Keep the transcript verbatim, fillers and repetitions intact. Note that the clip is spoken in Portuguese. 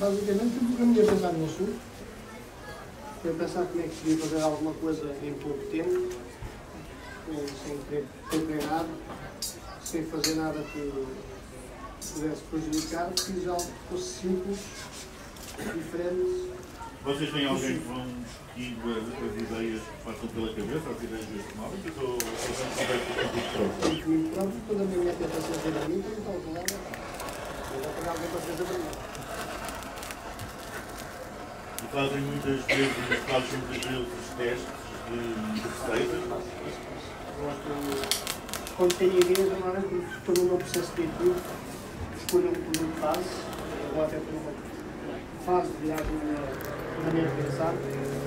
Basicamente o programa ia pensar no assunto, ia pensar como é que seria fazer alguma coisa em pouco tempo, sem ter treinado, sem fazer nada que pudesse prejudicar, que já fosse simples, diferente. Vocês têm alguém que vão discutindo as ideias que passam pela cabeça, as ideias económicas, ou vocês têm alguém que vão discutindo? Pronto, toda a minha mente é para ser verdadeira, então claro, eu vou pegar alguém para ser verdadeira. E fazem muitas vezes, fazem muitas vezes os testes de receitas? Quando tenho ideias, agora estou no meu processo criativo, escolho um produto base, ou até por uma fase de viagem na minha pensar.